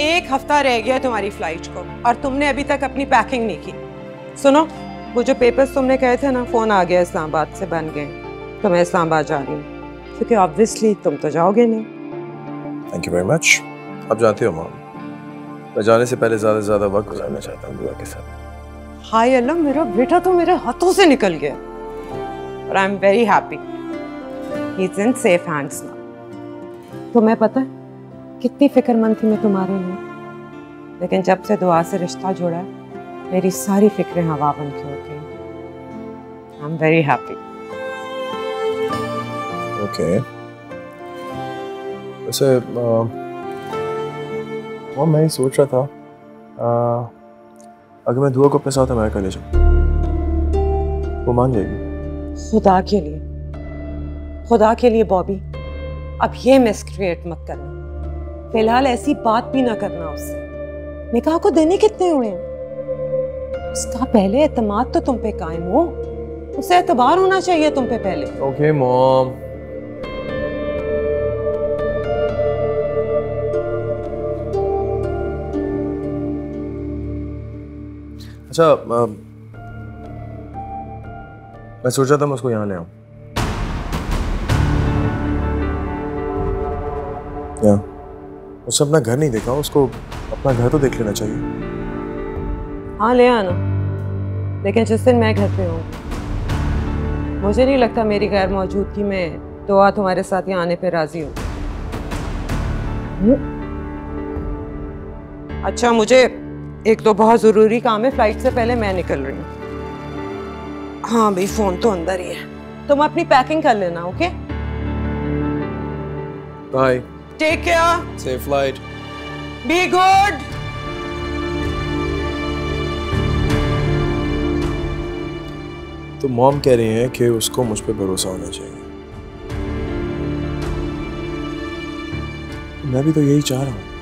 एक हफ्ता रह गया है तुम्हारी फ्लाइट को और तुमने अभी तक अपनी पैकिंग नहीं की। सुनो, वो जो पेपर्स तुमने कहे थे ना, फ़ोन आ गया इस्लामाबाद से, बन गए, तो मैं इस्लामाबाद जा रही हूँ क्योंकि ऑब्वियसली तुम तो जाओगे नहीं। Thank you very much. आप जानते हो माम, मैं जाने से पहले ज़्यादा से ज़्यादा वक्त गुजारना चाहता हूँ दुआ के साथ। हाय अल्लाह, मेरा बेटा तो मेरे हाथों से निकल गया। और I am very happy, he is in safe hands now. तुम्हें पता है कितनी फिक्रमंद थी मैं तुम्हारे लिए, लेकिन जब से दुआ से रिश्ता जुड़ा मेरी सारी फिक्रें हवा बन के हो गई। I am very happy. Okay, वैसे वो मैं ही सोच रहा था अगर मैं दुआ को अपने साथ अमेरिका ले जाऊँ, वो मान जाएगी? खुदा के लिए, खुदा के लिए बॉबी, अब ये मिस क्रिएट मत करना। फिलहाल ऐसी बात भी ना करना उससे। निकाह को देने कितने हुए हैं? उसका पहले एतमाद तो तुम पे कायम हो, उसे एतबार होना चाहिए तुम पे पहले। Okay mom. अच्छा, मैं सोच रहा था मैं उसको यहाँ ले आऊँ। yeah. उसे अपना घर नहीं देखा, उसको अपना घर तो देख लेना चाहिए। हाँ ले आना, लेकिन जिस दिन मैं घर पे हूँ मुझे नहीं लगता मेरी गैर मौजूदगी में दुआ तुम्हारे साथ यहाँ आने पे राजी हो। अच्छा, मुझे एक तो बहुत ज़रूरी काम है, फ्लाइट से पहले मैं निकल रही हूँ। हाँ भाई, फ़ोन तो अंदर ही है। तुम अपनी पैकिंग कर लेना। Okay, bye. Take care. Safe flight. Be good. तो मॉम कह रही हैं कि उसको मुझ पर भरोसा होना चाहिए, मैं भी तो यही चाह रहा हूँ।